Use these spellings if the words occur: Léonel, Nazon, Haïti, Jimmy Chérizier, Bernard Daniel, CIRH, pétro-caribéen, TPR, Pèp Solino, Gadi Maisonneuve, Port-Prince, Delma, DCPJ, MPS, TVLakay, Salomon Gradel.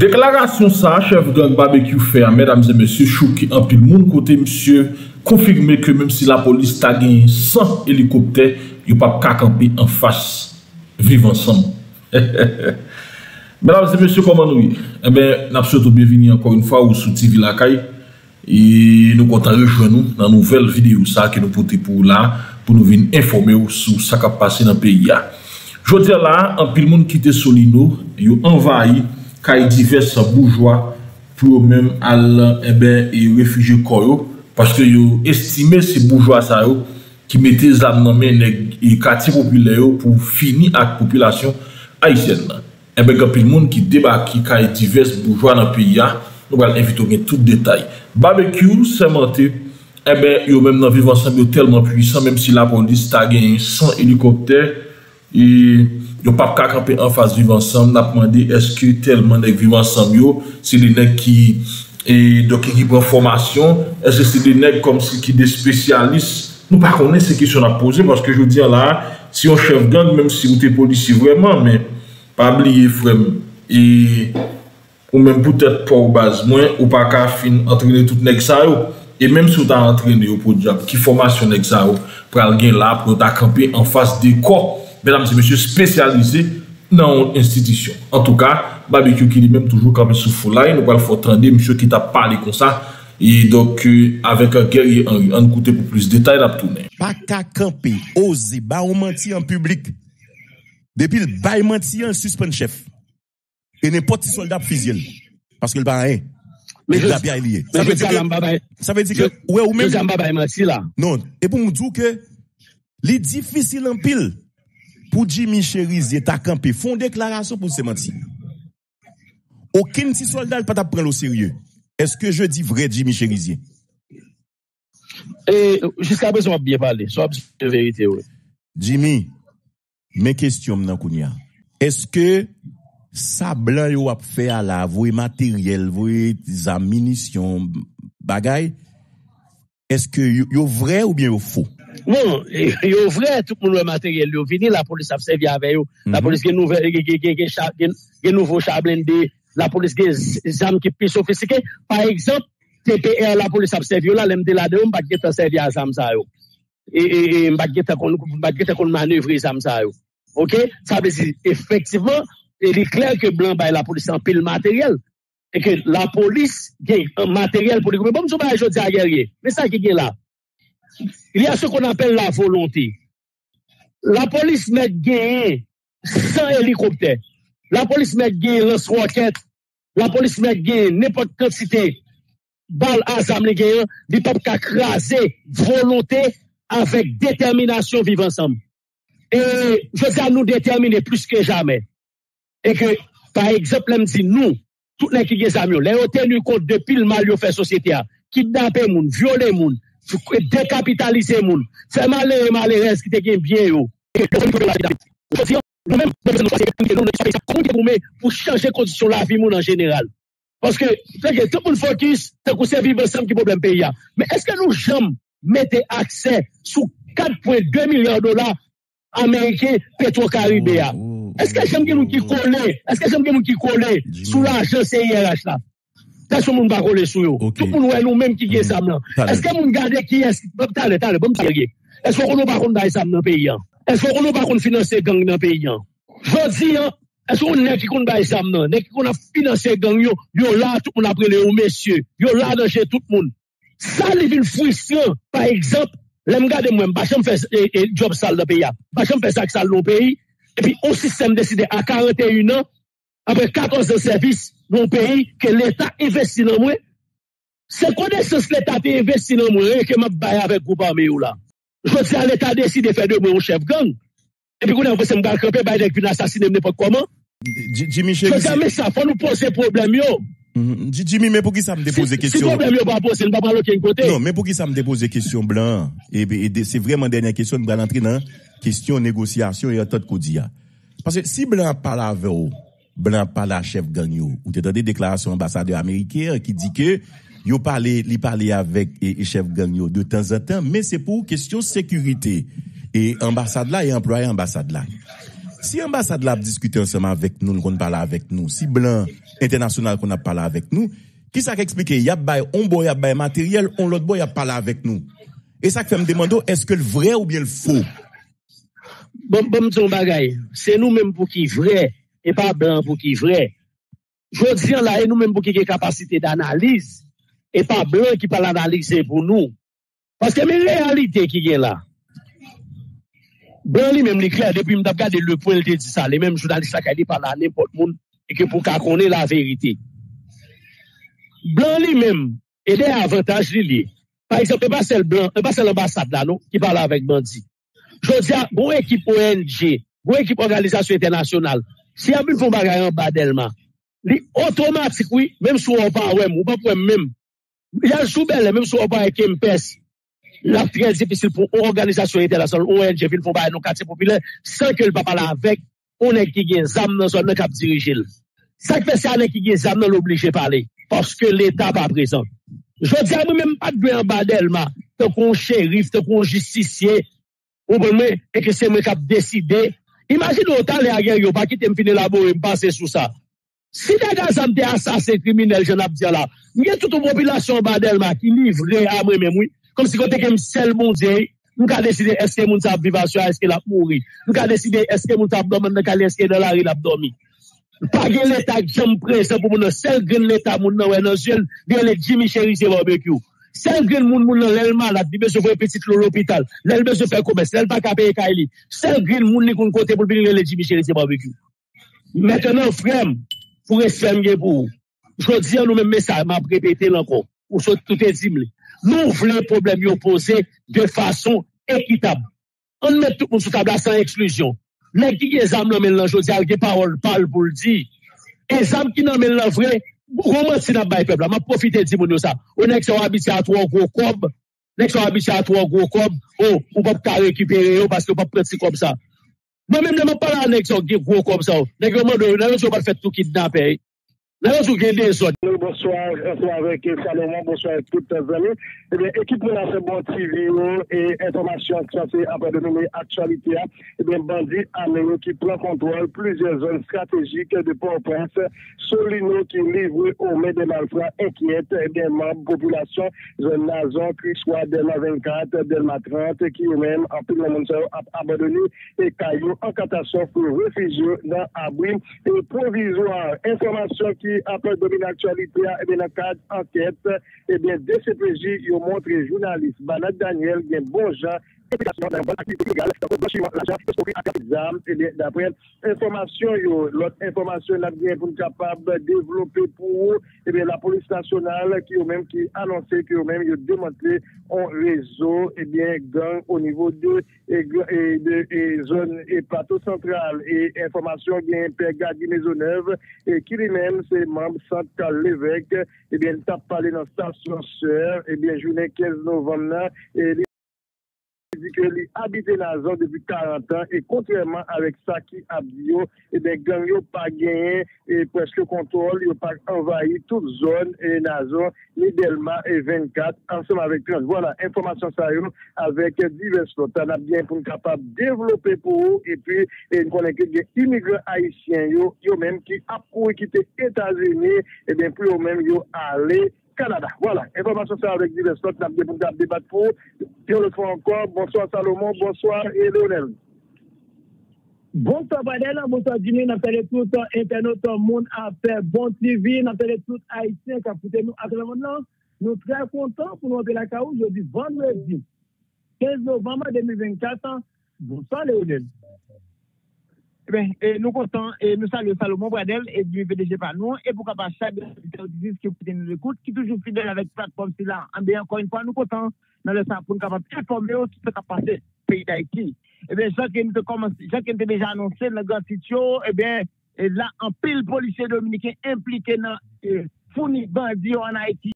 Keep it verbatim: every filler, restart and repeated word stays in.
Déclaration ça, chef gang barbecue fait, mesdames et messieurs, choqué en pile monde côté monsieur, confirmé que même si la police t'a gagné cent hélicoptères, il n'y a pas qu'à camper en face, vivre ensemble. Mesdames et messieurs, comment nous? Eh bien, nous sommes surtout bienvenus encore une fois sur TVLakay. Et nous comptons rejoindre dans une nouvelle vidéo ça que nous portons pour là, pour nous venir informer sur ce qui a passé dans le pays. Je veux dire là, en pile monde qui était Solino, ils ont envahi. Kay divers bourgeois pour même al eh ben et réfugiés koyo parce que yo estimé ces bourgeois ça yo qui mettaient les armes dans main et quartier populaire pour finir avec population haïtienne. Et ben grand pile monde qui débarque kay divers bourgeois dans pays a, nous allons inviter tout détail. Barbecue c'est menté et ben yo même dans vivre ensemble tellement puissant même si la police t'a gagné cent hélicoptères et yo pas ka camper en face vivre ensemble n'a demandé est-ce que tellement nèg vivre ensemble yo c'est des nèg qui et donc qui prend formation est-ce que c'est des nèg comme si qui des spécialistes nous pas connaît ces questions à poser parce que je veux dire là si on chef gang même si vous êtes policier vraiment mais pas oublier frère et ou même peut-être pas au base moins ou pas ka fin entraîner tout nèg ça yo et même si tu as entraîné au pour job qui formation nèg ça yo pour gain là pour ta camper en face des corps mesdames et messieurs, spécialisés dans l'institution. En tout cas, Barbecue qui lui-même toujours comme sous foulaille, nous allons entendre monsieur qui t'a parlé comme ça. Et donc, euh, avec un guerrier, on écoute pour plus de détails, on a tourné. Pas qu'à camper, oser, bah on mentit en public. Depuis le bail mentir, on suspend chef. Et n'importe qui soldat fusil. Parce que le bail est. Mais il a bien lié. Ça veut dire que. Ça veut dire que. Ouais, ou même. Non, et pour me dire que. Les difficiles en pile. Pour Jimmy Chérizier, t'as campé, font déclaration pour se mentir. Aucun petit soldat ne peut pas prendre au sérieux. Est-ce que je dis vrai, Jimmy Chérizier? Et jusqu'à présent, on va bien parler. Soit de vérité, oui. Jimmy, mes questions, m'nan kounya. Est-ce que ça blanc yo a fait à la voie matériel, voie ammunition, bagay? Est-ce que yo vrai ou bien yo faux? Non, yo vrai, tout le matériel yo fini, la police a servi avec yo. La police qui nouvelle, qui nouveau char blindé, la police qui des armes qui plus sophistiquées. Par exemple, T P R, la police a servi là, l'M D là dedans, pas qu'est-ce servi à ça yo. Et et pas qu'est-ce qu'on pas qu'est-ce qu'on manœuvre ça ça yo. OK? Ça veut dire effectivement, il est clair que blanc bail la police en pile matériel et que la police gagne un matériel pour les groupes. Bon, je vais ajouter à guerrier. Mais ça qui est là. Il y a ce qu'on appelle la volonté. La police met gagné cent hélicoptères. La police met gagné lance-roquettes. La police met gagné n'importe quantité. Balle à Zamlégué, des peuples qui crasé volonté avec détermination vivre ensemble. Et je dis à nous déterminer plus que jamais. Et que, par exemple, elle me dit, nous, tout les qui les amis, les tenus compte depuis le mal fait société, kidnapper moun, violer moun, décapitaliser moun, faire malheureux et malheureux qui te gagne bien yo. Pour changer les conditions de la vie moun en général. Parce que tout le monde focus, c'est vivre ensemble qui problème pays. Mais est-ce que nous jamais mettons accès sur quatre virgule deux milliards de dollars américains pétro-caribéens? Est-ce que j'aime que nous qui coller? Est-ce que j'aime que nous qui coller sous l'argent C I R H là? Est-ce que nous ne coller sur eux? Tout le monde est nous-mêmes qui est ça. Est-ce que nous gardons qui est? T'as t'as le bon salarié. Est-ce qu'on ne va pas condamner ça dans le pays? Est-ce qu'on ne va pas financer gang dans le pays? Je dis, est-ce qu'on ne qui condamne ça dans? N'est-ce qu'on a financé gang? Yo là tout le monde après les messieurs. Yo là danger tout le monde. Ça les villes frustrant. Par exemple, les gars de moi, Bacham fait job sale dans le pays. Bacham fait ça sale dans le pays. Et puis, au système décidé à quarante et un ans, après quatorze ans de service dans le pays, que l'État investit dans moi. C'est connaissance que l'État investit dans moi et que je baille avec le groupe armé là. Je dis à l'État décide de faire de moi un chef gang. Et puis, quand on a fait un gars campé, il est venu assassiner n'importe comment. Jimmy Chérizier. Je dis, mais ça, il faut nous poser problème. Jimmy, mais pour qui ça me dépose des questions? Si problème, je ne vais pas poser, je ne vais pas l'autre côté. Non, mais pour qui ça me dépose des questions blancs? Et c'est vraiment la dernière question, nous allons entrer dans. Question négociation et autant de parce que si Blanc parle avec vous, Blanc parle à chef Gagnon, ou t'as des déclarations ambassadeur américain qui dit que yo parler, li parler avec et, et chef Gagnon de temps en temps, mais c'est pour question sécurité et ambassade là et employé ambassade là. Si ambassade là discute ensemble avec nous, nous parle avec nous. Si Blanc internationale qu'on a parlé avec nous, qui ça explique, il y a bail on boy, il y a bail matériel, on l'autre boy, il y a parlé avec nous. Et ça qui fait me demander, est-ce que le vrai ou bien le faux? Bon, bon, ton bagaille. C'est nous-mêmes pour qui vrai, et pas blanc pour qui vrai. Je dis là, et nous-mêmes pour qui a capacité d'analyse, et pas blanc qui parle d'analyser pour nous. Parce que même réalité qui est là. Blanc lui-même, il clair, depuis que je regarde le point, il dit ça, les mêmes journalistes qui parlent à n'importe monde, et que pour qu'on ait la vérité. Blanc lui-même, il a un avantage lié. Par exemple, pas seul blanc, pas seul l'ambassade là, non, qui parle avec bandit. Je dis à bon équipe O N G, bon équipe organisation internationale, si a bu font bagarre en bas d'Elma, automatique oui, même si on pas ouais, on pas problème même. Il y a Joubel même si on pas avec M P S. La très difficile pour organisation internationale O N G ville font bagarre dans quartier populaire sans que le papa là avec on est qui gagne zam dans zone cap diriger. Ça fait ça qui gagne zam dans l'obligé parler parce que l'état pas présent. Je dis à moi-même pas de en bas d'Elma, tant qu'on shérif, tant qu'on justicier. Ou bien, et que c'est moi qui ai décidé. Imagine autant les aguerris, pas quitter me finir là-bas et me passer sous ça. Si les gars sont des assassins criminels, j'en ai dit là, il y a toute une population badelma qui livre à moi-même, oui. Comme si quand on est seul mondial, nous avons décidé est-ce que nous avons vivre, est-ce qu'il a mouru. Nous avons décidé est-ce que nous avons dormi, est-ce qu'il a la rue, il a dormi. Pas que l'État qui est pressé pour nous, seul que l'État qui est dans le ciel, bien le Jimmy Chérizier barbecue. Celle que le monde est malade, il se fait petit à l'hôpital, il se fait commerce, il ne peut pas payer Kaili. Celle que le monde est côté pour venir les Jimmy Chérizier barbecue. Maintenant, frère, pour être fermier pour vous, je dis à nous-mêmes, mais ça m'a répété encore, pour tout est dit. Nous voulons le problème poser de façon équitable. On met tout le monde sous table sans exclusion. Les qui les âmes n'emmènent là, je dis à les paroles parlent pour le dire. Les âmes qui n'emmènent là, vrai. Comment si n'a pas peuple là, m'a profité dit mon ça. On est qui habité à trois gros cob, les qui habité à trois gros cob, oh, on va pas récupérer parce que pas petit comme ça. Moi même ne pas là les qui gros comme ça. Les gars on ne pas faire tout kidnapper. Là on gagne des sortes. Bonsoir, bonsoir avec Salomon, bonsoir avec toutes les amis. Eh bien équipe là c'est bon T V et information accès après de nommer actualité. Eh bien bandit américain qui prend contrôle plusieurs zones stratégiques de Port-Prince. Solino qui livre aux mains des malfrats inquiète eh bien membres population zone Nazon qui soit Delma vingt-quatre, Delma trente qui eux-mêmes en plus le monde abandonné et caillou en catastrophe réfugiés dans abri et provisoire. Information qui après dominer l'actualité, et bien, dans le cadre enquête, et bien, D C P J, ils ont montré journaliste Bernard Daniel, bien, bon gens, et bien, d'après information, l'autre information, là, bien, pour capable de développer pour, et bien, la police nationale, qui ont même, qui annoncé, qui ont même, ils ont démontré un réseau, et bien, gang au niveau de, et, et, de, et zone, et plateau central, et information, bien, Père Gadi Maisonneuve, et qui lui-même, c'est membre Central Lévesque, et bien, il a parlé dans sa sorcière, et bien, journée quinze novembre, et dit que lui habité dans la zone depuis quarante ans et contrairement avec ça qui a dit, et bien, gang n'ont pas gagné et presque contrôle, ils n'ont pas envahi toute zone et la zone, ni Delma et vingt-quatre, ensemble avec trente. Voilà, information ça avec divers autres. On a bien pour capable de développer pour vous et puis, et nous connaissons que des immigrants haïtiens, ils ont même qui a couru quitter les États-Unis, et bien, puis eux-mêmes, ils ont allé Canada. Voilà, information ça avec divers autres, on a bien pour débattre pour vous. On le fait encore. Bonsoir Salomon, bonsoir et Léonel. Bonsoir Badel, bonsoir Jimmy, nous appelons tout internaute, tout le monde appelle Bon T V, nous appelons tout Haïtien qui a foutu nous à tout le monde. Nous sommes très contents pour nous de la C A O jeudi vendredi quinze novembre deux mille vingt-quatre. Bonsoir Léonel. Eh bien, et nous comptons et nous saluons Salomon Gradel et du P D G par nous et pourquoi pas chaque auditeur qui nous écoute, qui toujours fidèle avec la plateforme là. Encore une fois, nous comptons dans le sens pour nous capables d'informer sur ce qui a passé dans le pays d'Haïti. Eh bien, chacun était déjà annoncé dans le grand studio, eh bien, là, un pile policier dominicain impliqué dans le fourni bandit en Haïti.